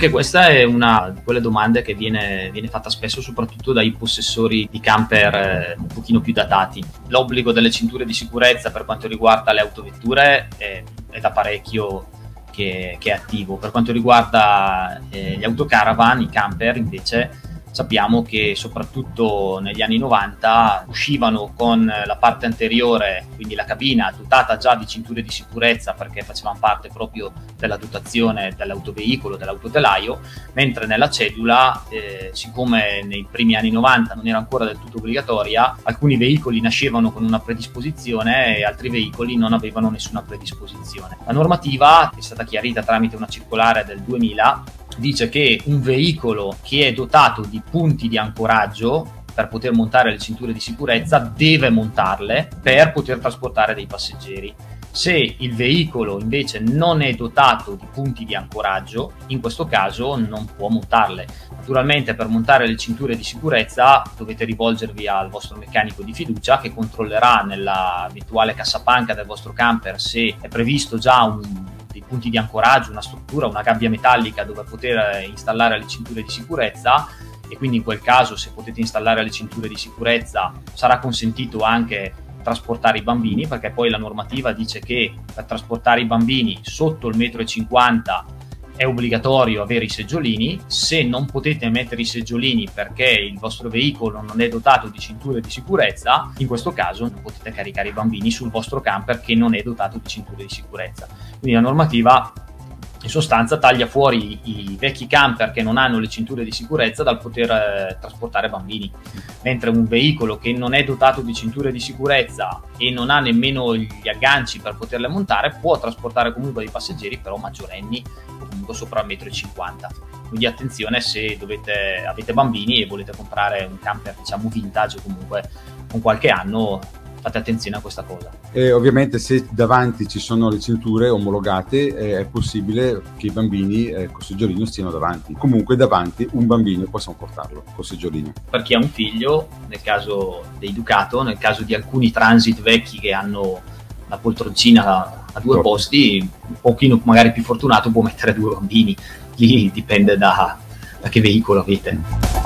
Anche questa è una di quelle domande che viene fatta spesso soprattutto dai possessori di camper un pochino più datati. L'obbligo delle cinture di sicurezza per quanto riguarda le autovetture è da parecchio che è attivo. Per quanto riguarda gli autocaravan, i camper invece sappiamo che soprattutto negli anni 90 uscivano con la parte anteriore, quindi la cabina, dotata già di cinture di sicurezza perché facevano parte proprio della dotazione dell'autoveicolo, dell'autotelaio, mentre nella cedula, siccome nei primi anni 90 non era ancora del tutto obbligatoria, alcuni veicoli nascevano con una predisposizione e altri veicoli non avevano nessuna predisposizione. La normativa è stata chiarita tramite una circolare del 2000, dice che un veicolo che è dotato di punti di ancoraggio per poter montare le cinture di sicurezza deve montarle per poter trasportare dei passeggeri. Se il veicolo invece non è dotato di punti di ancoraggio, in questo caso non può montarle. Naturalmente per montare le cinture di sicurezza dovete rivolgervi al vostro meccanico di fiducia che controllerà nella virtuale cassapanca del vostro camper se è previsto già dei punti di ancoraggio, una struttura, una gabbia metallica dove poter installare le cinture di sicurezza, e quindi in quel caso, se potete installare le cinture di sicurezza, sarà consentito anche trasportare i bambini, perché poi la normativa dice che per trasportare i bambini sotto il 1,50 m è obbligatorio avere i seggiolini. Se non potete mettere i seggiolini perché il vostro veicolo non è dotato di cinture di sicurezza, in questo caso non potete caricare i bambini sul vostro camper che non è dotato di cinture di sicurezza. Quindi la normativa in sostanza taglia fuori i vecchi camper che non hanno le cinture di sicurezza dal poter trasportare bambini, mentre un veicolo che non è dotato di cinture di sicurezza e non ha nemmeno gli agganci per poterle montare può trasportare comunque dei passeggeri, però maggiorenni o comunque sopra il 1,50 m. Quindi attenzione se avete bambini e volete comprare un camper, diciamo, vintage o comunque con qualche anno, fate attenzione a questa cosa. E ovviamente se davanti ci sono le cinture omologate è possibile che i bambini col seggiolino stiano davanti. Comunque davanti un bambino possiamo portarlo col seggiolino. Per chi ha un figlio, nel caso dei Ducato, nel caso di alcuni Transit vecchi che hanno la poltroncina a due posti, un pochino magari più fortunato può mettere due bambini. Lì dipende da che veicolo avete.